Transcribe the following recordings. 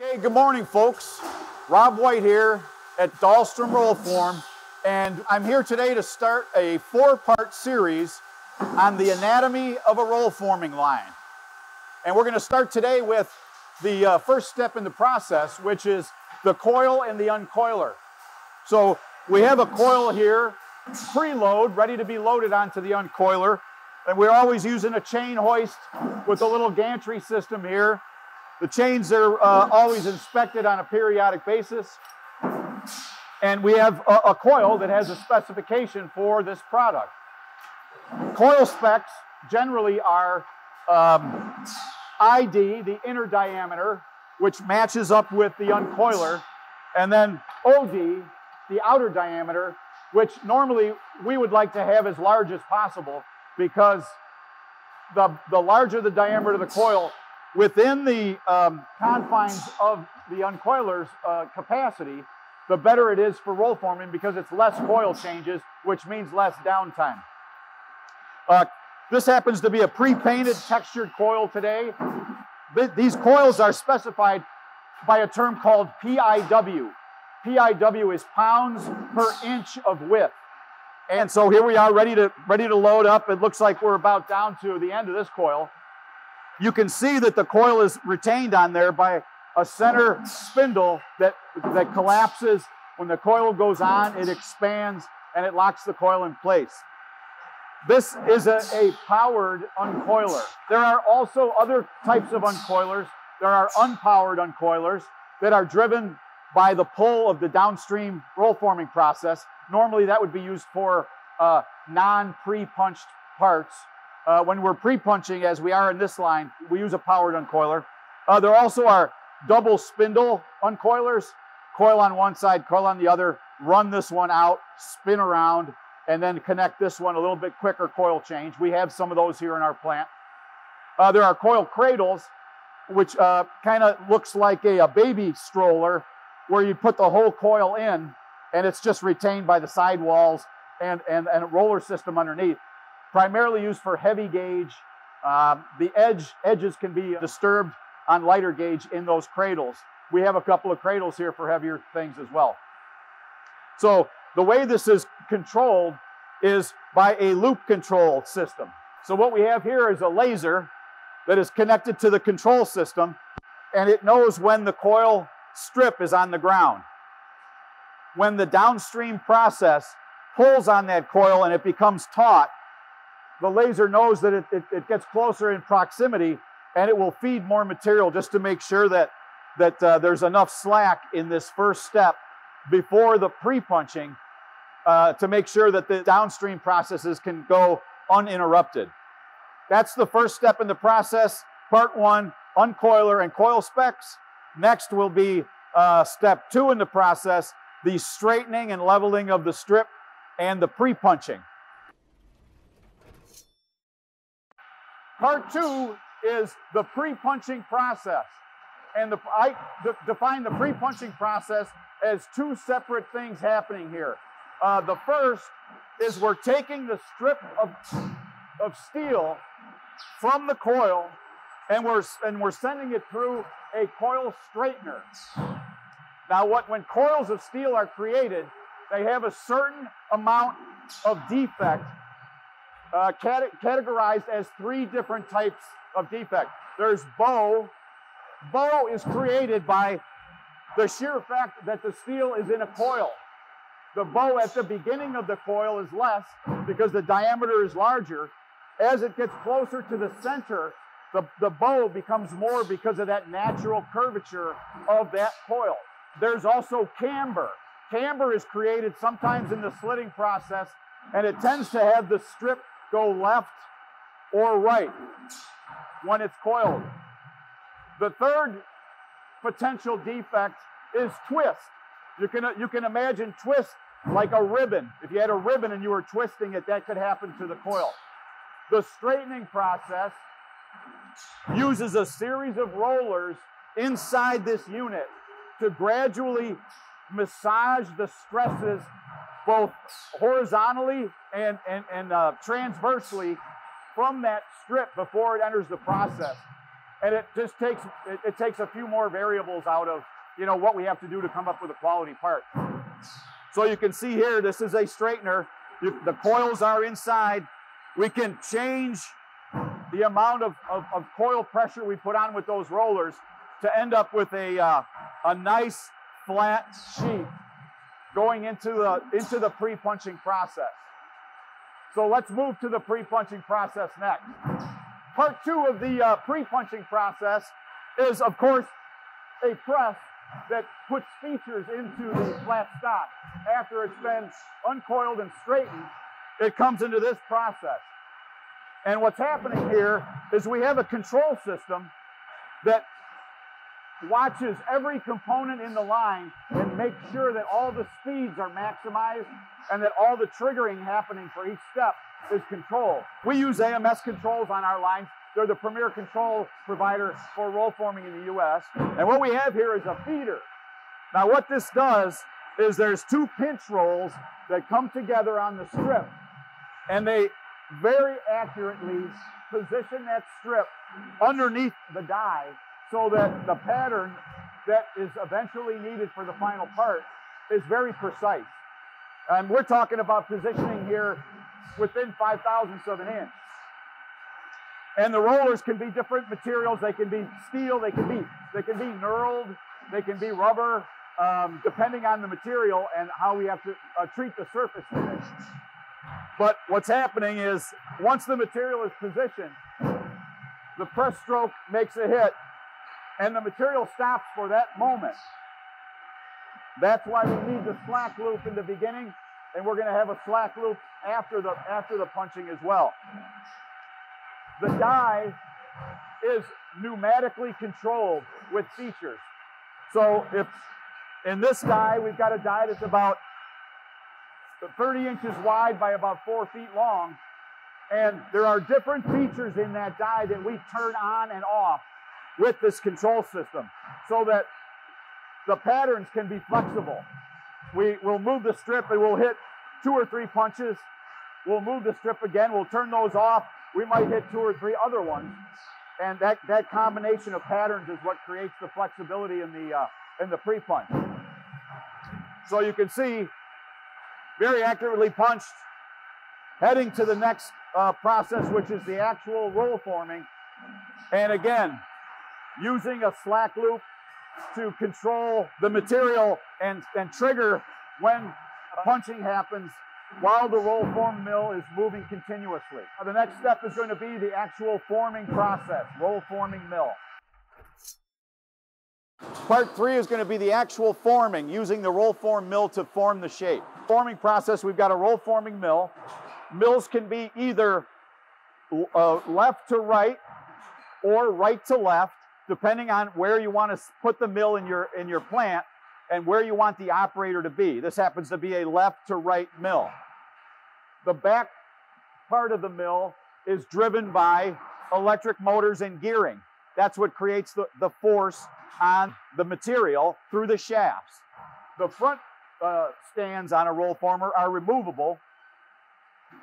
Okay, good morning, folks. Rob White here at Dahlstrom Roll Form, and I'm here today to start a four-part series on the anatomy of a roll forming line. And we're going to start today with the first step in the process, which is the coil and the uncoiler. So we have a coil here, preload, ready to be loaded onto the uncoiler, and we're always using a chain hoist with a little gantry system here. The chains are always inspected on a periodic basis. And we have a coil that has a specification for this product. Coil specs generally are ID, the inner diameter, which matches up with the uncoiler, and then OD, the outer diameter, which normally we would like to have as large as possible, because the larger the diameter of the coil, within the confines of the uncoiler's capacity, the better it is for roll forming, because it's less coil changes, which means less downtime. This happens to be a pre-painted textured coil today. These coils are specified by a term called PIW. PIW is pounds per inch of width. And so here we are ready to load up. It looks like we're about down to the end of this coil. You can see that the coil is retained on there by a center spindle that collapses. When the coil goes on, it expands and it locks the coil in place. This is a powered uncoiler. There are also other types of uncoilers. There are unpowered uncoilers that are driven by the pull of the downstream roll forming process. Normally that would be used for non-pre-punched parts. When we're pre-punching, as we are in this line, we use a powered uncoiler. There also are double spindle uncoilers. Coil on one side, coil on the other, run this one out, spin around, and then connect this one a little bit quicker coil change. We have some of those here in our plant. There are coil cradles, which kind of looks like a baby stroller, where you put the whole coil in, and it's just retained by the sidewalls and a roller system underneath. Primarily used for heavy gauge. The edges can be disturbed on lighter gauge in those cradles. We have a couple of cradles here for heavier things as well. So the way this is controlled is by a loop control system. So what we have here is a laser that is connected to the control system, and it knows when the coil strip is on the ground. When the downstream process pulls on that coil and it becomes taut, the laser knows that it gets closer in proximity, and it will feed more material just to make sure that there's enough slack in this first step before the pre-punching to make sure that the downstream processes can go uninterrupted. That's the first step in the process. Part one, uncoiler and coil specs. Next will be step two in the process, the straightening and leveling of the strip and the pre-punching. Part two is the pre-punching process. And I define the pre-punching process as two separate things happening here. The first is we're taking the strip of steel from the coil, and we're sending it through a coil straightener. Now, when coils of steel are created, they have a certain amount of defect, categorized as three different types of defect. There's bow. Bow is created by the sheer fact that the steel is in a coil. The bow at the beginning of the coil is less because the diameter is larger. As it gets closer to the center, the bow becomes more because of that natural curvature of that coil. There's also camber. Camber is created sometimes in the slitting process, and it tends to have the strip go left or right when it's coiled. The third potential defect is twist. You can imagine twist like a ribbon. If you had a ribbon and you were twisting it, that could happen to the coil. The straightening process uses a series of rollers inside this unit to gradually massage the stresses both horizontally and transversely from that strip before it enters the process. And it just takes, it takes a few more variables out of, you know, what we have to do to come up with a quality part. So you can see here, this is a straightener. The coils are inside. We can change the amount of coil pressure we put on with those rollers to end up with a nice flat sheet going into the pre-punching process. So let's move to the pre-punching process next. Part two of the pre-punching process is, of course, a press that puts features into the flat stock. After it's been uncoiled and straightened, it comes into this process. And what's happening here is we have a control system that watches every component in the line and makes sure that all the speeds are maximized and that all the triggering happening for each step is controlled. We use AMS controls on our lines. They're the premier control provider for roll forming in the U.S. And what we have here is a feeder. Now what this does is there's two pinch rolls that come together on the strip, and they very accurately position that strip underneath the die so that the pattern that is eventually needed for the final part is very precise. And we're talking about positioning here within 0.005 of an inch. And the rollers can be different materials. They can be steel, they can be knurled, they can be rubber, depending on the material and how we have to treat the surface conditions. But what's happening is, once the material is positioned, the press stroke makes a hit and the material stops for that moment. That's why we need the slack loop in the beginning, and we're gonna have a slack loop after the punching as well. The die is pneumatically controlled with features. So if in this die, we've got a die that's about 30 inches wide by about 4 feet long, and there are different features in that die that we turn on and off with this control system so that the patterns can be flexible. We will move the strip and we'll hit 2 or 3 punches. We'll move the strip again, we'll turn those off. We might hit 2 or 3 other ones. And that combination of patterns is what creates the flexibility in the pre-punch. So you can see, very accurately punched, heading to the next process, which is the actual roll forming. And again, using a slack loop to control the material and trigger when punching happens while the roll form mill is moving continuously. The next step is going to be the actual forming process, roll forming mill. Part three is going to be the actual forming, using the roll form mill to form the shape. Forming process, we've got a roll forming mill. Mills can be either left to right or right to left, depending on where you want to put the mill in your plant and where you want the operator to be. This happens to be a left to right mill. The back part of the mill is driven by electric motors and gearing. That's what creates the force on the material through the shafts. The front stands on a roll former are removable,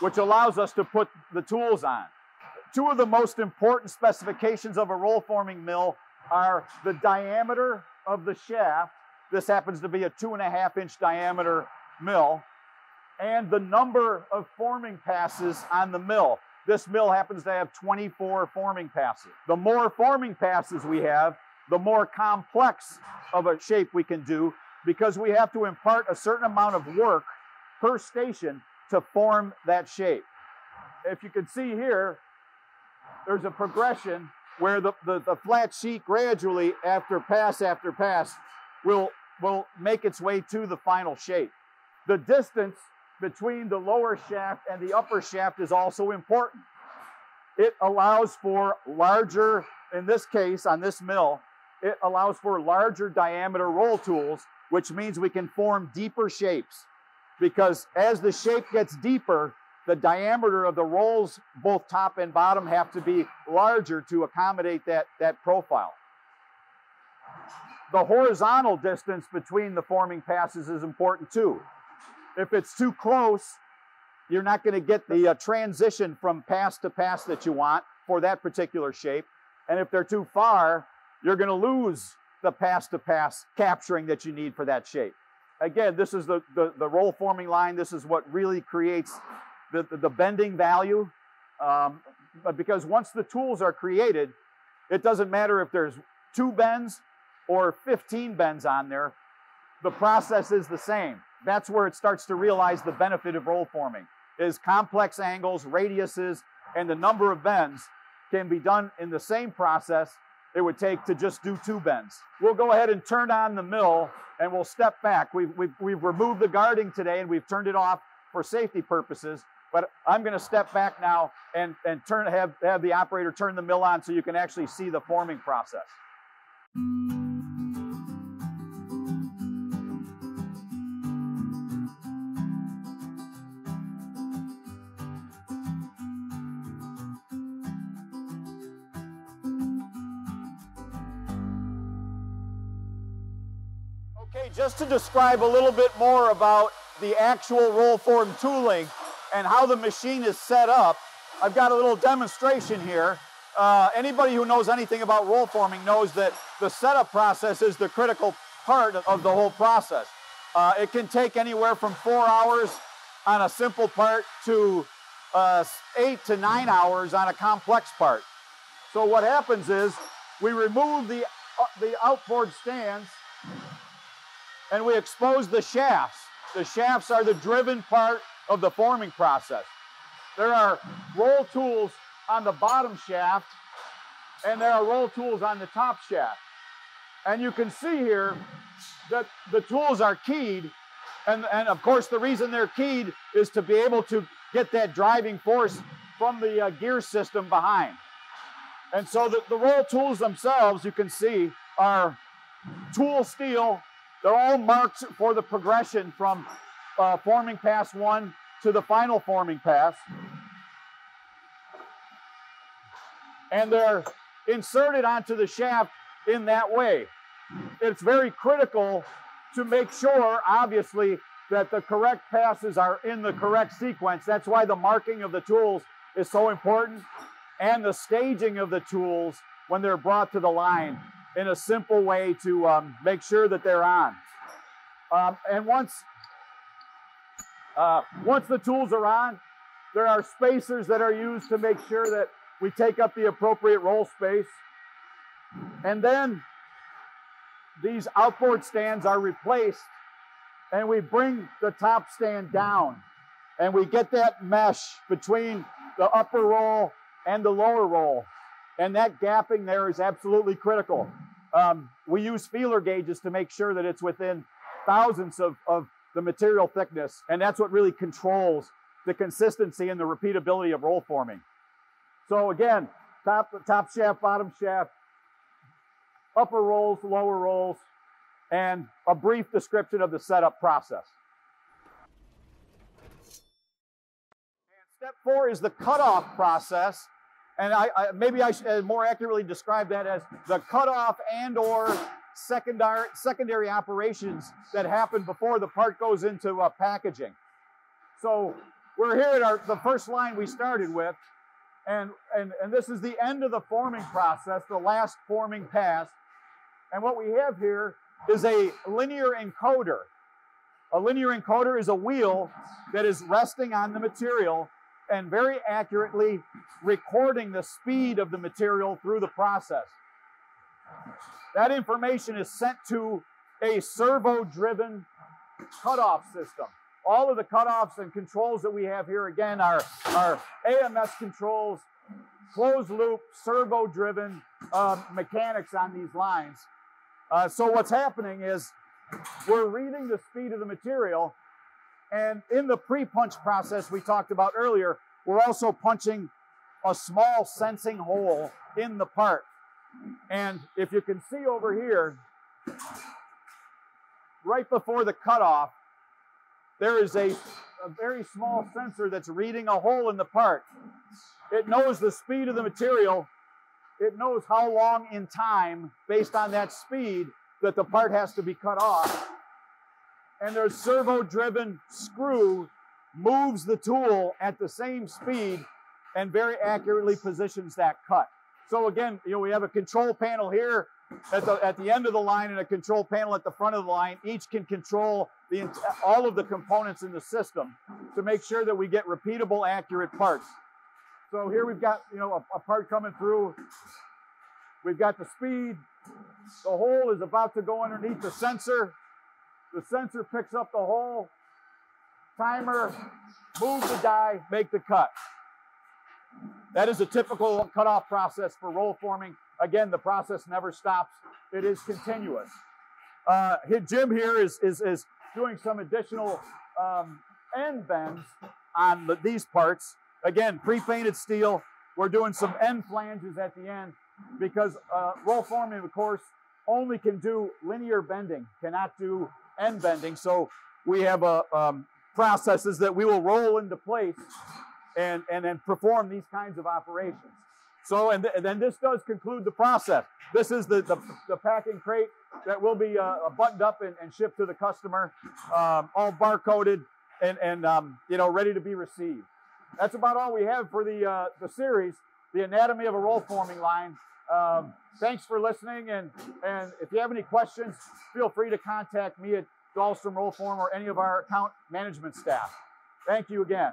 which allows us to put the tools on. Two of the most important specifications of a roll forming mill are the diameter of the shaft. This happens to be a 2.5-inch diameter mill, and the number of forming passes on the mill. This mill happens to have 24 forming passes. The more forming passes we have, the more complex of a shape we can do, because we have to impart a certain amount of work per station to form that shape. If you can see here, there's a progression where the flat sheet gradually, after pass, will make its way to the final shape. The distance between the lower shaft and the upper shaft is also important. It allows for larger, in this case, on this mill, it allows for larger diameter roll tools, which means we can form deeper shapes. Because as the shape gets deeper, the diameter of the rolls, both top and bottom, have to be larger to accommodate that profile. The horizontal distance between the forming passes is important too. If it's too close, you're not going to get the transition from pass to pass that you want for that particular shape. And if they're too far, you're gonna lose the pass-to-pass capturing that you need for that shape. Again, this is the roll forming line. This is what really creates the bending value. Because once the tools are created, it doesn't matter if there's 2 bends or 15 bends on there, the process is the same. That's where it starts to realize the benefit of roll forming, is complex angles, radiuses, and the number of bends can be done in the same process it would take to just do 2 bends. We'll go ahead and turn on the mill and we'll step back. We've removed the guarding today and we've turned it off for safety purposes, but I'm gonna step back now and have the operator turn the mill on so you can actually see the forming process. Okay, just to describe a little bit more about the actual roll form tooling and how the machine is set up, I've got a little demonstration here. Anybody who knows anything about roll forming knows that the setup process is the critical part of the whole process. It can take anywhere from 4 hours on a simple part to 8 to 9 hours on a complex part. So what happens is we remove the outboard stands and we expose the shafts. The shafts are the driven part of the forming process. There are roll tools on the bottom shaft, and there are roll tools on the top shaft. And you can see here that the tools are keyed, and of course the reason they're keyed is to be able to get that driving force from the gear system behind. And so the roll tools themselves, you can see, are tool steel. They're all marked for the progression from forming pass 1 to the final forming pass. And they're inserted onto the shaft in that way. It's very critical to make sure, obviously, that the correct passes are in the correct sequence. That's why the marking of the tools is so important, and the staging of the tools when they're brought to the line in a simple way to make sure that they're on. And once the tools are on, there are spacers that are used to make sure that we take up the appropriate roll space. And then these outboard stands are replaced and we bring the top stand down and we get that mesh between the upper roll and the lower roll. And that gapping there is absolutely critical. We use feeler gauges to make sure that it's within thousandths of the material thickness, and that's what really controls the consistency and the repeatability of roll forming. So again, top shaft, bottom shaft, upper rolls, lower rolls, and a brief description of the setup process. And step 4 is the cutoff process. And maybe I should more accurately describe that as the cutoff and or secondary operations that happen before the part goes into packaging. So we're here at the first line we started with, and this is the end of the forming process, the last forming pass. And what we have here is a linear encoder. A linear encoder is a wheel that is resting on the material and very accurately recording the speed of the material through the process. That information is sent to a servo-driven cutoff system. All of the cutoffs and controls that we have here, again, are AMS controls, closed-loop, servo-driven mechanics on these lines. So what's happening is we're reading the speed of the material, and in the pre-punch process we talked about earlier, we're also punching a small sensing hole in the part. And if you can see over here, right before the cutoff, there is a very small sensor that's reading a hole in the part. It knows the speed of the material. It knows how long in time, based on that speed, that the part has to be cut off. And their servo-driven screw moves the tool at the same speed and very accurately positions that cut. So again, you know, we have a control panel here at the end of the line and a control panel at the front of the line. Each can control all of the components in the system to make sure that we get repeatable, accurate parts. So here we've got, you know, a part coming through. We've got the speed. The hole is about to go underneath the sensor. The sensor picks up the hole. Timer, move the die, make the cut. That is a typical cutoff process for roll forming. Again, the process never stops. It is continuous. Jim here is doing some additional end bends on these parts. Again, pre-painted steel. We're doing some end flanges at the end because roll forming, of course, only can do linear bending, cannot do end bending. So we have processes that we will roll into place and then perform these kinds of operations. So, and then this does conclude the process. This is the packing crate that will be buttoned up and shipped to the customer, all barcoded and you know, ready to be received. That's about all we have for the series, The Anatomy of a Roll Forming Line. Thanks for listening, and if you have any questions, feel free to contact me at Dahlstrom Roll Form or any of our account management staff. Thank you again.